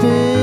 be.